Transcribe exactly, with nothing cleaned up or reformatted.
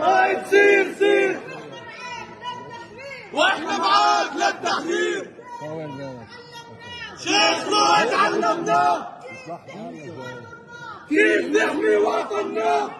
ما يصير يصير، واحنا معاك للتحرير. شيخ رائد علمنا كيف نحمي وطننا.